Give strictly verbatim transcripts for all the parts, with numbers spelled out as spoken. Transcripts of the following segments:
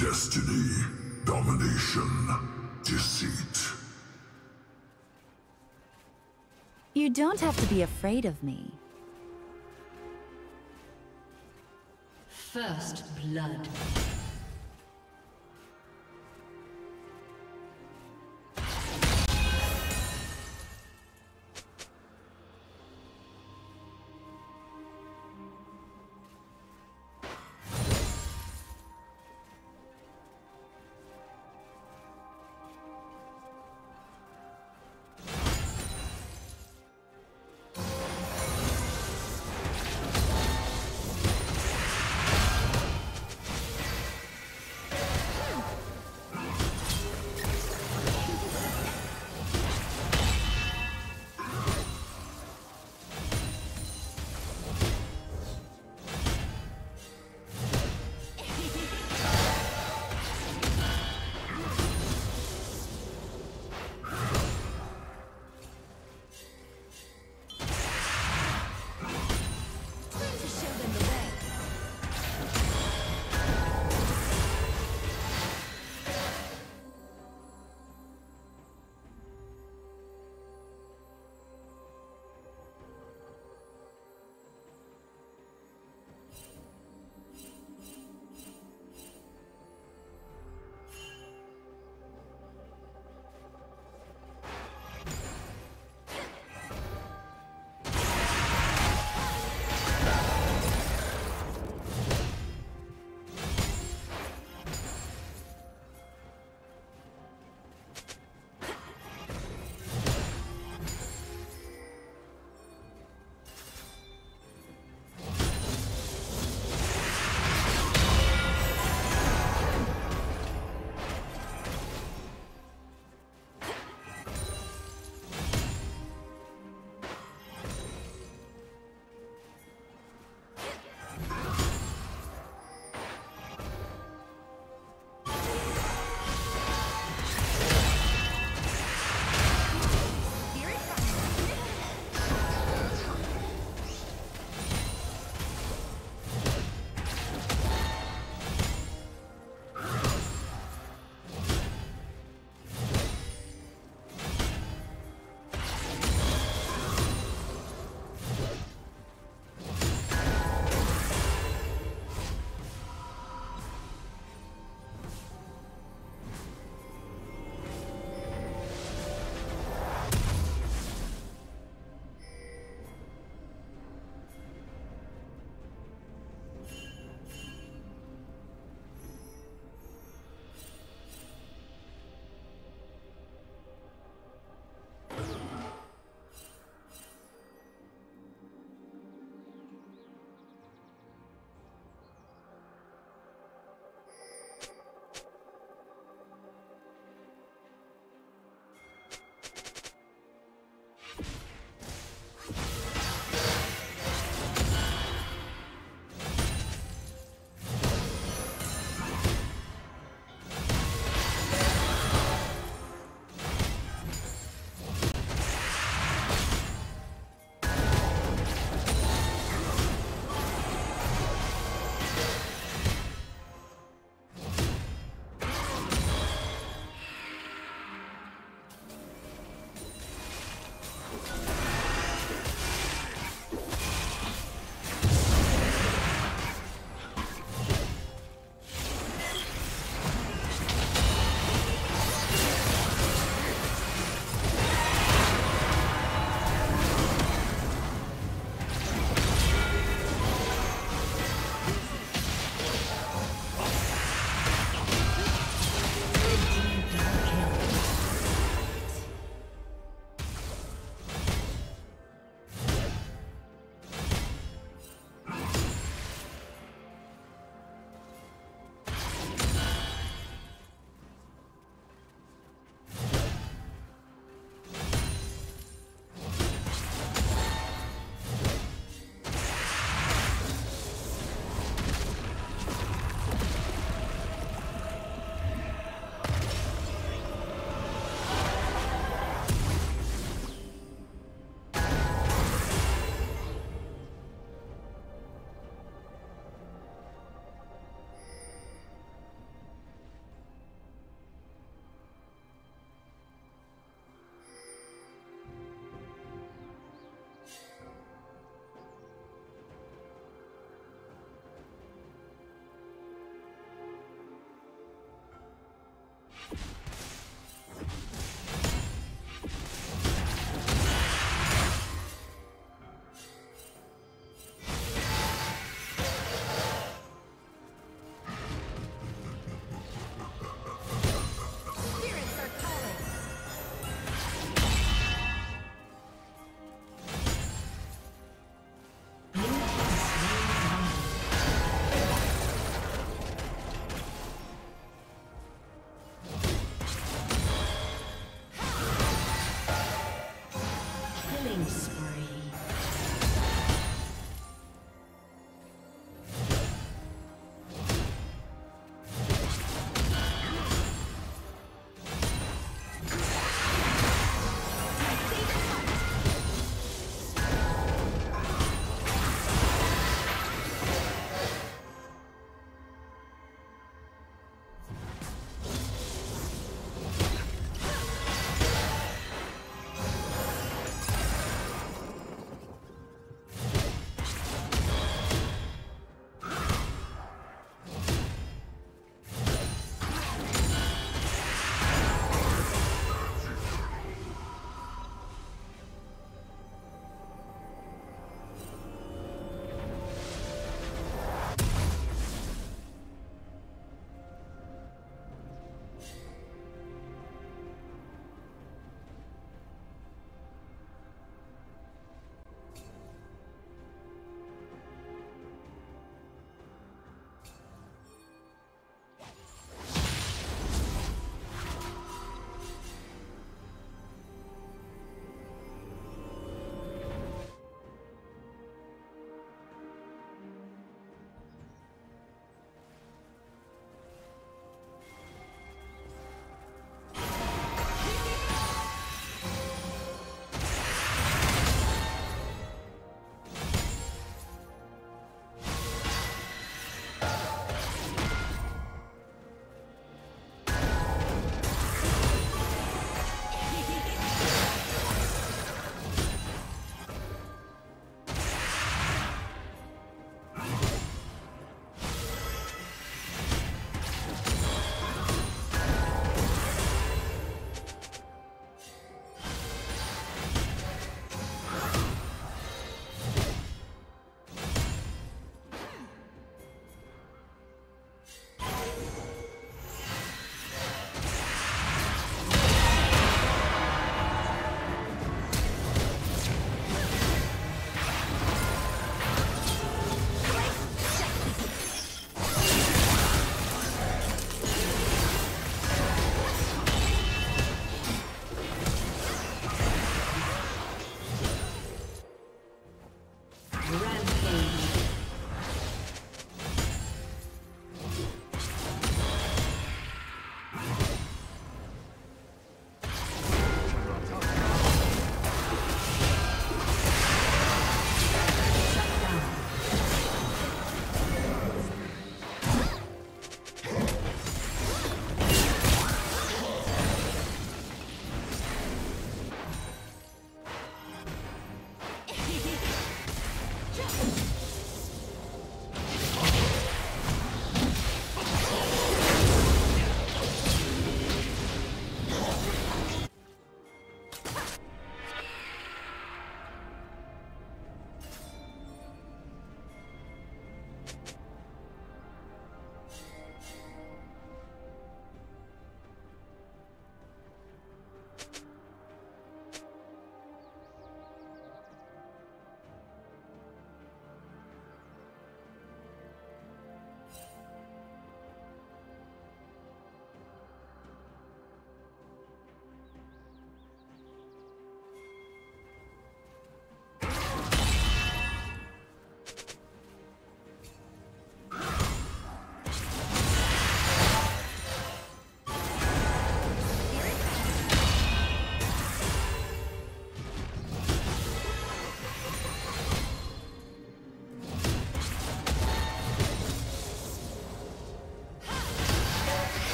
Destiny, domination, deceit. You don't have to be afraid of me. First blood.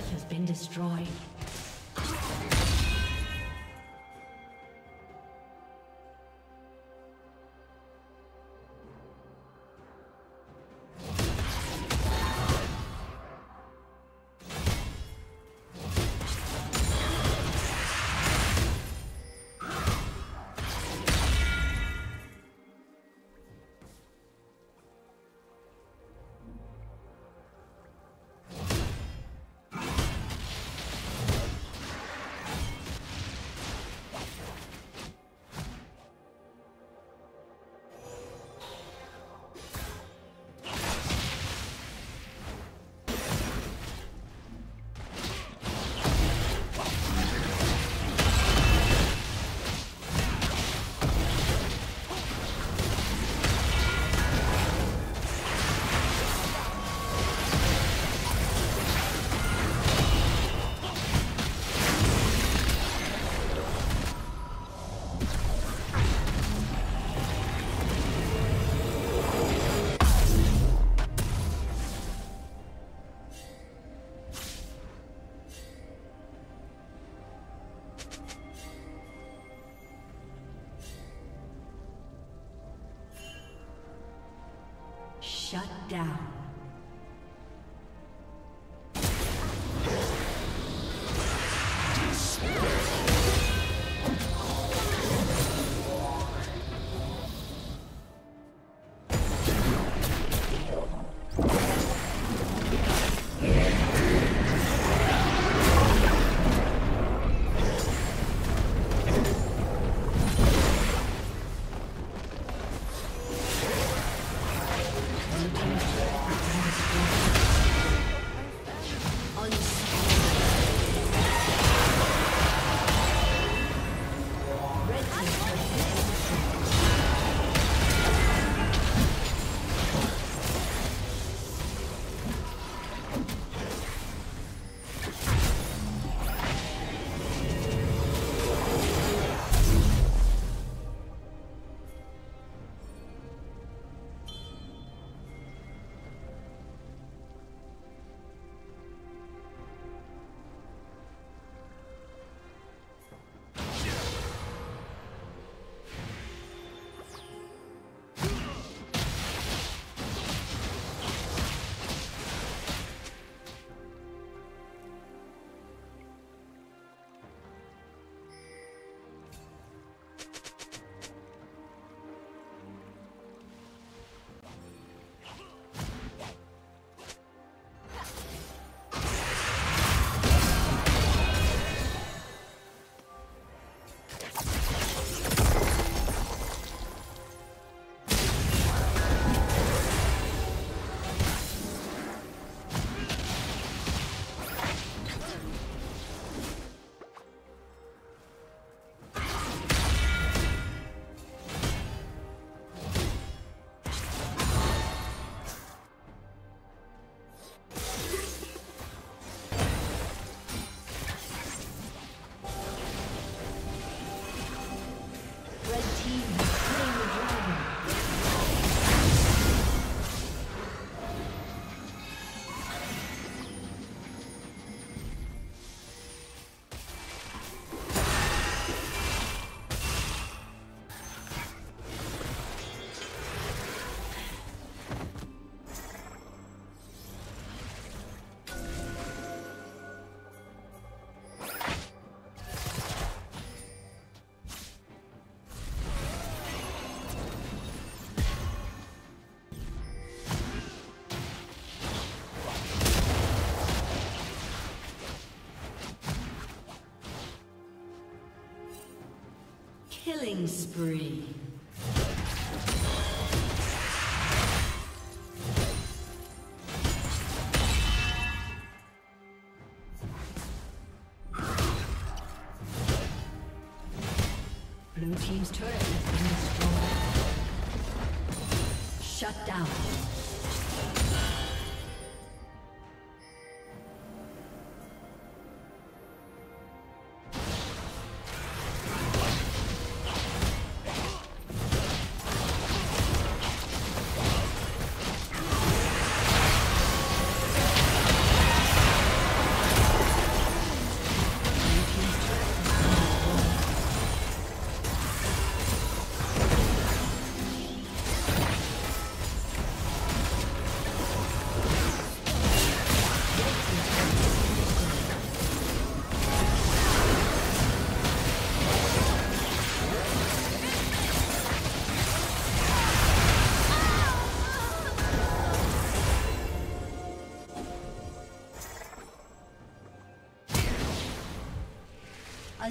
turret has been destroyed. Shut down. Killing spree. Blue team's turret has been destroyed. Shut down. A